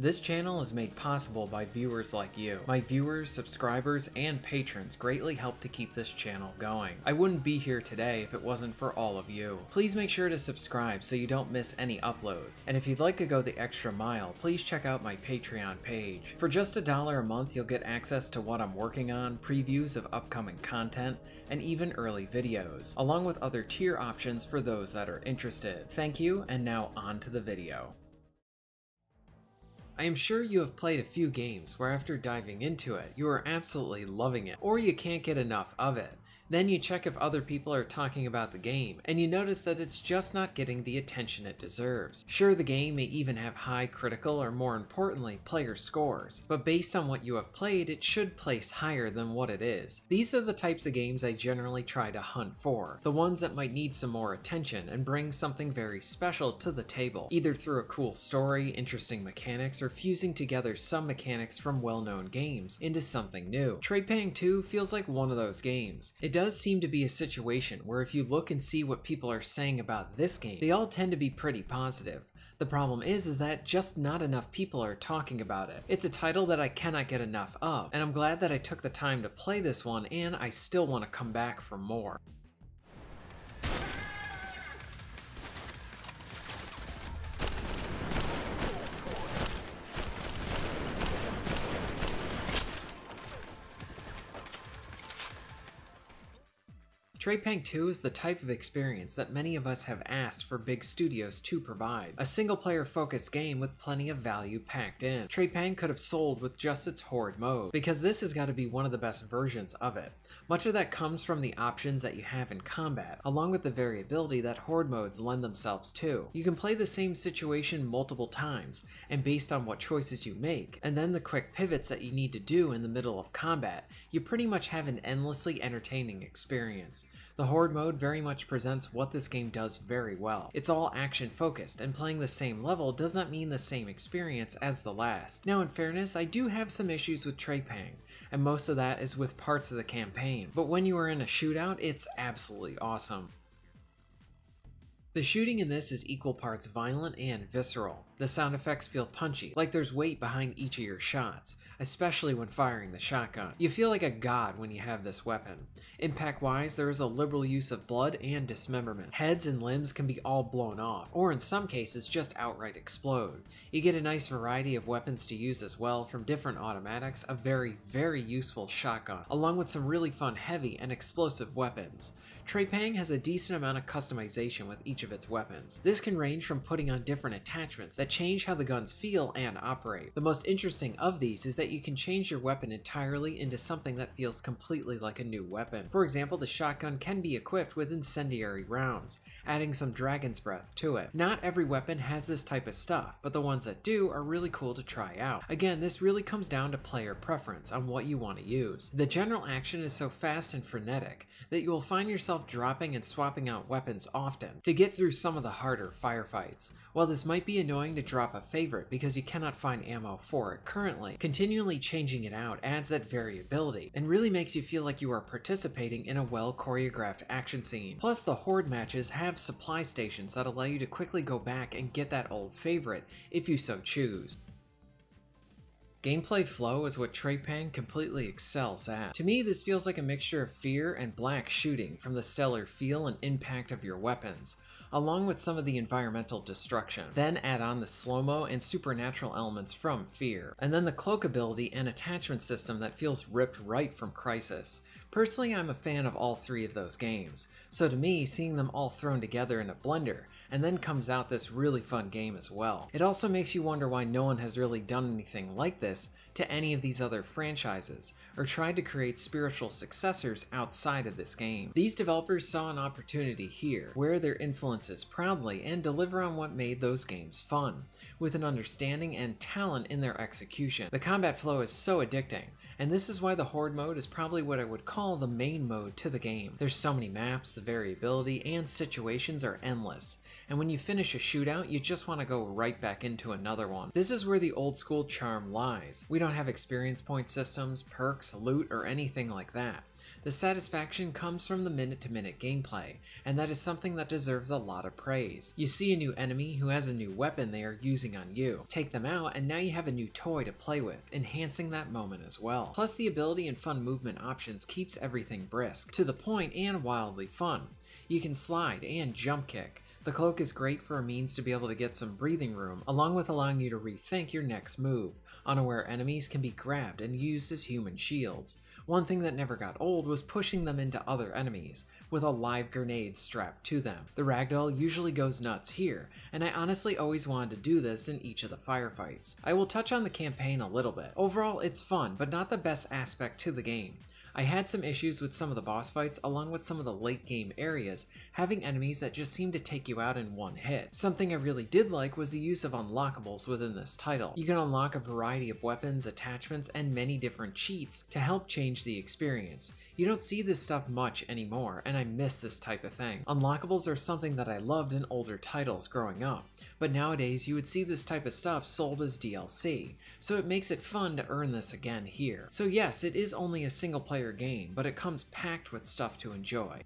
This channel is made possible by viewers like you. My viewers, subscribers, and patrons greatly help to keep this channel going. I wouldn't be here today if it wasn't for all of you. Please make sure to subscribe so you don't miss any uploads. And if you'd like to go the extra mile, please check out my Patreon page. For just $1 a month, you'll get access to what I'm working on, previews of upcoming content, and even early videos, along with other tier options for those that are interested. Thank you, and now on to the video. I am sure you have played a few games where after diving into it, you are absolutely loving it, or you can't get enough of it. Then you check if other people are talking about the game, and you notice that it's just not getting the attention it deserves. Sure, the game may even have high critical or, more importantly, player scores, but based on what you have played, it should place higher than what it is. These are the types of games I generally try to hunt for, the ones that might need some more attention and bring something very special to the table, either through a cool story, interesting mechanics, or fusing together some mechanics from well-known games into something new. Trepang 2 feels like one of those games. It does seem to be a situation where if you look and see what people are saying about this game, they all tend to be pretty positive. The problem is that just not enough people are talking about it. It's a title that I cannot get enough of, and I'm glad that I took the time to play this one, and I still want to come back for more. Trepang 2 is the type of experience that many of us have asked for big studios to provide. A single-player focused game with plenty of value packed in. Trepang could have sold with just its horde mode, because this has got to be one of the best versions of it. Much of that comes from the options that you have in combat, along with the variability that horde modes lend themselves to. You can play the same situation multiple times, and based on what choices you make, and then the quick pivots that you need to do in the middle of combat, you pretty much have an endlessly entertaining experience. The horde mode very much presents what this game does very well. It's all action focused, and playing the same level does not mean the same experience as the last. Now, in fairness, I do have some issues with Trepang, and most of that is with parts of the campaign, but when you are in a shootout, it's absolutely awesome. The shooting in this is equal parts violent and visceral. The sound effects feel punchy, like there's weight behind each of your shots, especially when firing the shotgun. You feel like a god when you have this weapon. Impact-wise, there is a liberal use of blood and dismemberment. Heads and limbs can be all blown off, or in some cases just outright explode. You get a nice variety of weapons to use as well, from different automatics, a very, very useful shotgun, along with some really fun heavy and explosive weapons. Trepang has a decent amount of customization with each of its weapons. This can range from putting on different attachments that change how the guns feel and operate. The most interesting of these is that you can change your weapon entirely into something that feels completely like a new weapon. For example, the shotgun can be equipped with incendiary rounds, adding some dragon's breath to it. Not every weapon has this type of stuff, but the ones that do are really cool to try out. Again, this really comes down to player preference on what you want to use. The general action is so fast and frenetic that you will find yourself dropping and swapping out weapons often to get through some of the harder firefights. While this might be annoying to drop a favorite because you cannot find ammo for it currently, continually changing it out adds that variability and really makes you feel like you are participating in a well choreographed action scene. Plus, the horde matches have supply stations that allow you to quickly go back and get that old favorite if you so choose. Gameplay flow is what Trepang completely excels at. To me, this feels like a mixture of Fear and Black shooting from the stellar feel and impact of your weapons, along with some of the environmental destruction. Then add on the slow-mo and supernatural elements from Fear, and then the cloak ability and attachment system that feels ripped right from Crisis. Personally, I'm a fan of all three of those games, so to me, seeing them all thrown together in a blender, and then comes out this really fun game as well. It also makes you wonder why no one has really done anything like this to any of these other franchises, or tried to create spiritual successors outside of this game. These developers saw an opportunity here, wear their influences proudly, and deliver on what made those games fun, with an understanding and talent in their execution. The combat flow is so addicting, and this is why the horde mode is probably what I would call the main mode to the game. There's so many maps, the variability, and situations are endless. And when you finish a shootout, you just want to go right back into another one. This is where the old school charm lies. We don't have experience point systems, perks, loot, or anything like that. The satisfaction comes from the minute-to-minute gameplay, and that is something that deserves a lot of praise. You see a new enemy who has a new weapon they are using on you. Take them out, and now you have a new toy to play with, enhancing that moment as well. Plus, the ability and fun movement options keeps everything brisk, to the point, and wildly fun. You can slide and jump kick. The cloak is great for a means to be able to get some breathing room, along with allowing you to rethink your next move. Unaware enemies can be grabbed and used as human shields. One thing that never got old was pushing them into other enemies, with a live grenade strapped to them. The ragdoll usually goes nuts here, and I honestly always wanted to do this in each of the firefights. I will touch on the campaign a little bit. Overall, it's fun, but not the best aspect to the game. I had some issues with some of the boss fights, along with some of the late game areas, having enemies that just seemed to take you out in one hit. Something I really did like was the use of unlockables within this title. You can unlock a variety of weapons, attachments, and many different cheats to help change the experience. You don't see this stuff much anymore, and I miss this type of thing. Unlockables are something that I loved in older titles growing up, but nowadays you would see this type of stuff sold as DLC, so it makes it fun to earn this again here. So yes, it is only a single player game, but it comes packed with stuff to enjoy.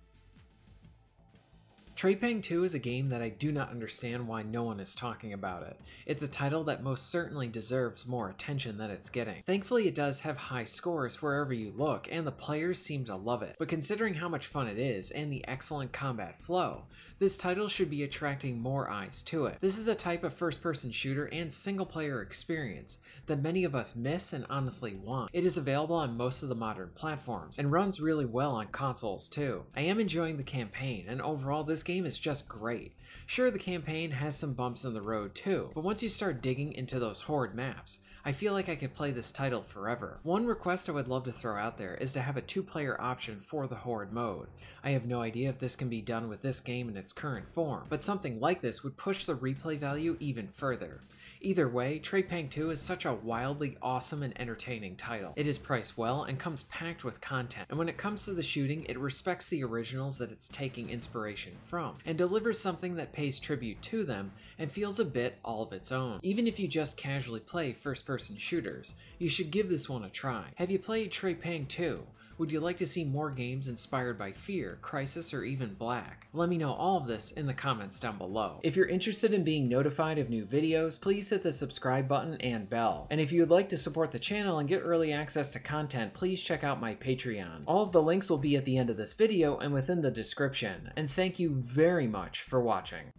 Trepang 2 is a game that I do not understand why no one is talking about it. It's a title that most certainly deserves more attention than it's getting. Thankfully, it does have high scores wherever you look, and the players seem to love it. But considering how much fun it is and the excellent combat flow, this title should be attracting more eyes to it. This is the type of first-person shooter and single-player experience that many of us miss and honestly want. It is available on most of the modern platforms and runs really well on consoles too. I am enjoying the campaign, and overall this game is just great. Sure, the campaign has some bumps in the road too, but once you start digging into those horde maps, I feel like I could play this title forever. One request I would love to throw out there is to have a two-player option for the horde mode. I have no idea if this can be done with this game in its current form, but something like this would push the replay value even further. Either way, Trepang 2 is such a wildly awesome and entertaining title. It is priced well and comes packed with content, and when it comes to the shooting, it respects the originals that it's taking inspiration from, and delivers something that pays tribute to them and feels a bit all of its own. Even if you just casually play first-person shooters, you should give this one a try. Have you played Trepang 2? Would you like to see more games inspired by Fear, Crisis, or even Black? Let me know all of this in the comments down below. If you're interested in being notified of new videos, please hit the subscribe button and bell. And if you would like to support the channel and get early access to content, please check out my Patreon. All of the links will be at the end of this video and within the description. And thank you very much for watching.